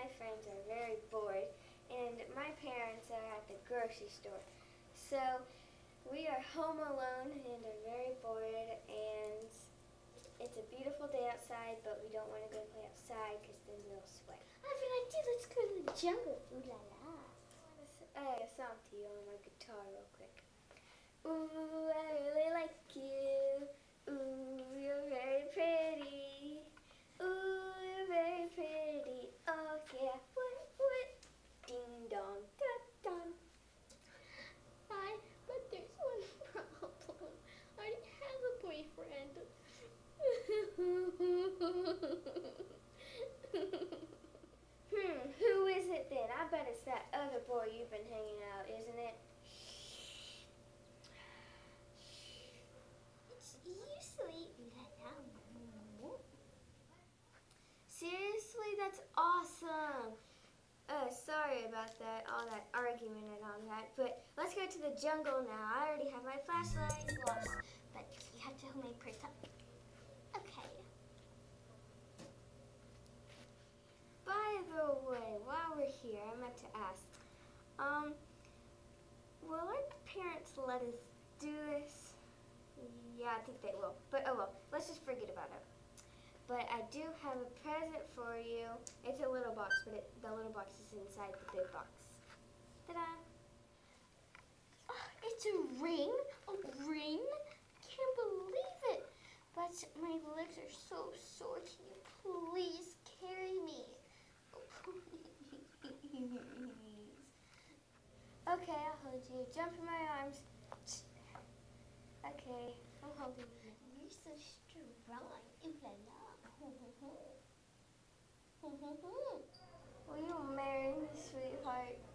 my friends are very bored, and my parents are at the grocery store. So we are home alone and are very bored, and it's a beautiful day outside, but we don't want to go play outside because then we'll sweat. I feel like, dude, let's go to the jungle. Ooh la la. I want to sing a song to you on my guitar real quick. Ooh, I really like you. Ooh, you're very pretty. Ooh, you're very pretty. Oh yeah, what, what? Ding dong, da dong. Hi, but there's one problem. I already have a boyfriend. Who is it then? I bet it's that other boy you've been hanging out, isn't it? It's usually Seriously, that's awesome. Sorry about that, all that argument and all that, but let's go to the jungle now. I already have my flashlight. Yes, but you have to hold my purse up. Okay. By the way, while we're here, I meant to ask, will our parents let us do this? Yeah, I think they will, but oh well, let's just forget about it. But I do have a present for you. It's a little box, but the little box is inside the big box. Ta-da! Oh, it's a ring? I can't believe it. But my legs are so sore. Can you please carry me? Oh, please. Okay, I'll hold you. Jump in my arms. Okay, I'm holding you. You're so strong. Ooh la la. Will you marry me, sweetheart?